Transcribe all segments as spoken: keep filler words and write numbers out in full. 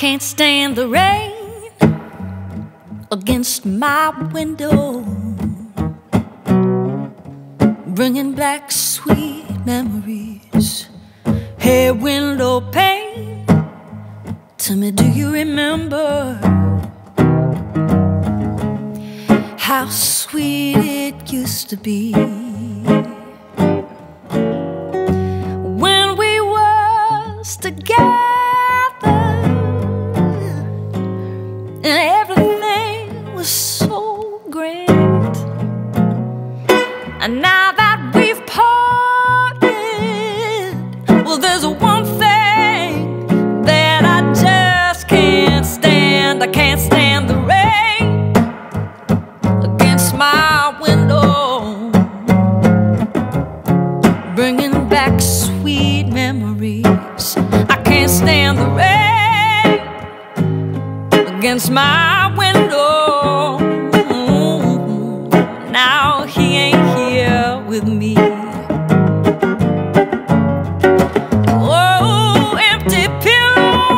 Can't stand the rain against my window, bringing back sweet memories. Hey, window pane, tell me, do you remember how sweet it used to be when we was together and everything was so grand? And now that we've parted, well, there's one thing that I just can't stand. I can't stand the rain against my window, bringing back sweet memories. I can't stand the rain against my window. Now he ain't here with me. Oh, empty pillow,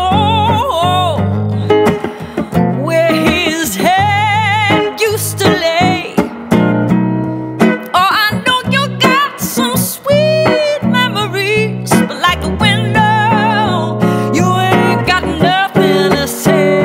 oh, where his head used to lay. Oh, I know you got some sweet memories, but like the window, you ain't got nothing to say.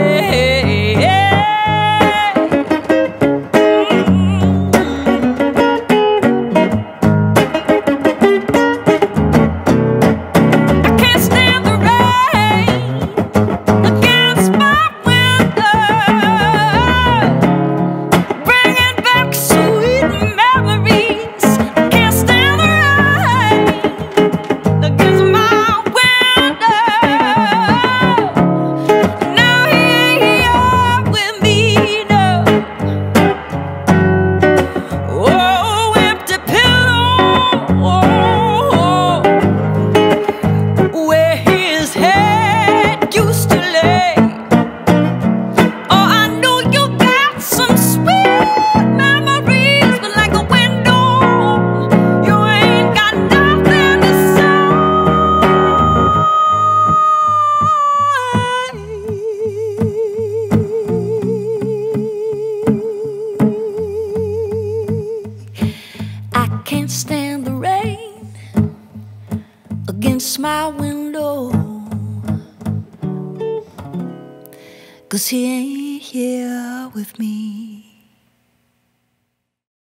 Can't stand the rain against my window, 'cause he ain't here with me.